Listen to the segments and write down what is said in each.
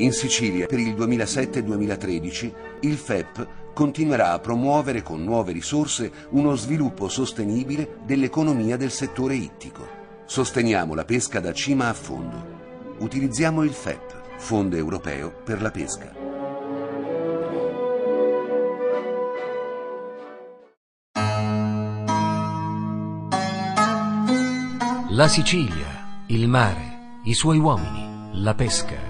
In Sicilia per il 2007-2013 il FEP continuerà a promuovere con nuove risorse uno sviluppo sostenibile dell'economia del settore ittico. Sosteniamo la pesca da cima a fondo. Utilizziamo il FEP, Fondo Europeo per la Pesca. La Sicilia, il mare, i suoi uomini, la pesca.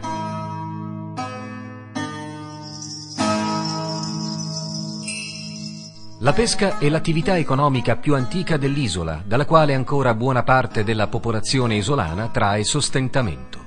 La pesca è l'attività economica più antica dell'isola, dalla quale ancora buona parte della popolazione isolana trae sostentamento.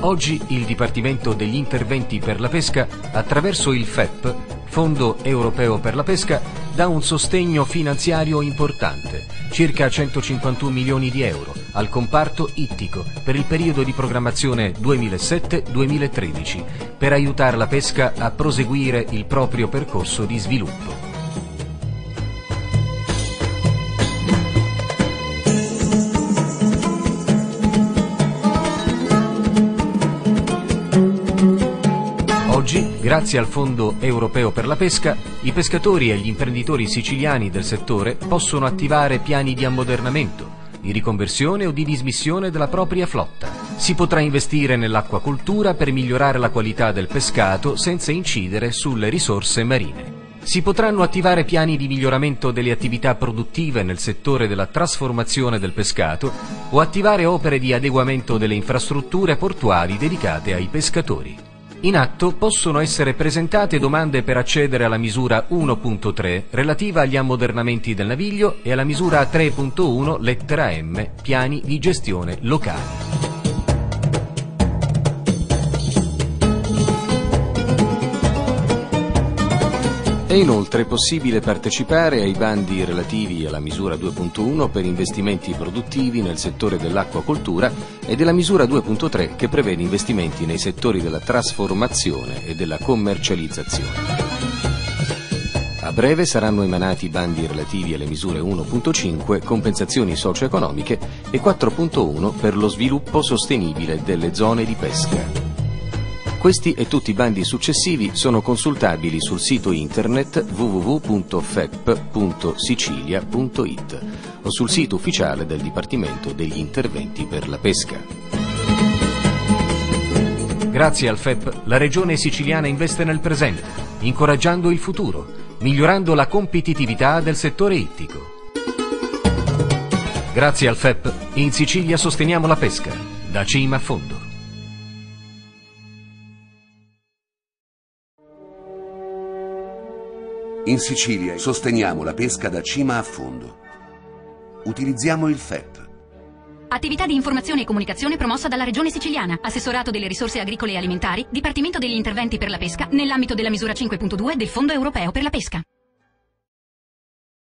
Oggi il Dipartimento degli Interventi per la Pesca, attraverso il FEP, Fondo Europeo per la Pesca, dà un sostegno finanziario importante, circa 151 milioni di euro, al comparto ittico per il periodo di programmazione 2007-2013, per aiutare la pesca a proseguire il proprio percorso di sviluppo. Grazie al Fondo Europeo per la Pesca, i pescatori e gli imprenditori siciliani del settore possono attivare piani di ammodernamento, di riconversione o di dismissione della propria flotta. Si potrà investire nell'acquacoltura per migliorare la qualità del pescato senza incidere sulle risorse marine. Si potranno attivare piani di miglioramento delle attività produttive nel settore della trasformazione del pescato o attivare opere di adeguamento delle infrastrutture portuali dedicate ai pescatori. In atto possono essere presentate domande per accedere alla misura 1.3 relativa agli ammodernamenti del naviglio e alla misura 3.1 lettera M, piani di gestione locali. È inoltre possibile partecipare ai bandi relativi alla misura 2.1 per investimenti produttivi nel settore dell'acquacoltura e della misura 2.3 che prevede investimenti nei settori della trasformazione e della commercializzazione. A breve saranno emanati i bandi relativi alle misure 1.5, compensazioni socio-economiche, e 4.1 per lo sviluppo sostenibile delle zone di pesca. Questi e tutti i bandi successivi sono consultabili sul sito internet www.fep.sicilia.it o sul sito ufficiale del Dipartimento degli Interventi per la Pesca. Grazie al FEP, la Regione Siciliana investe nel presente, incoraggiando il futuro, migliorando la competitività del settore ittico. Grazie al FEP, in Sicilia sosteniamo la pesca, da cima a fondo. In Sicilia sosteniamo la pesca da cima a fondo. Utilizziamo il FEP. Attività di informazione e comunicazione promossa dalla Regione Siciliana, Assessorato delle Risorse Agricole e Alimentari, Dipartimento degli Interventi per la Pesca, nell'ambito della misura 5.2 del Fondo Europeo per la Pesca.